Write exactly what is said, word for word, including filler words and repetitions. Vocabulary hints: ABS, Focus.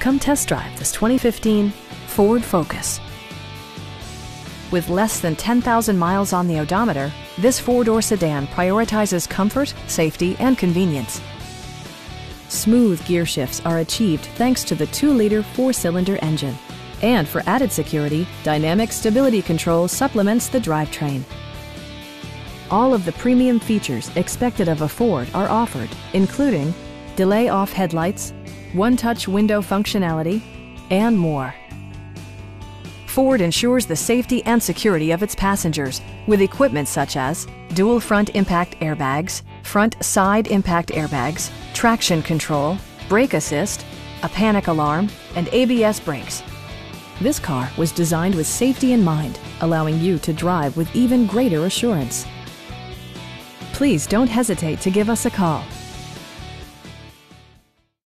Come test drive this twenty fifteen Ford Focus. With less than ten thousand miles on the odometer, this four-door sedan prioritizes comfort, safety, and convenience. Smooth gear shifts are achieved thanks to the two liter four-cylinder engine. And for added security, dynamic stability control supplements the drivetrain. All of the premium features expected of a Ford are offered, including delay-off headlights, one-touch window functionality, and more. Ford ensures the safety and security of its passengers with equipment such as dual front impact airbags, front side impact airbags, traction control, brake assist, a panic alarm, and A B S brakes. This car was designed with safety in mind, allowing you to drive with even greater assurance. Please don't hesitate to give us a call.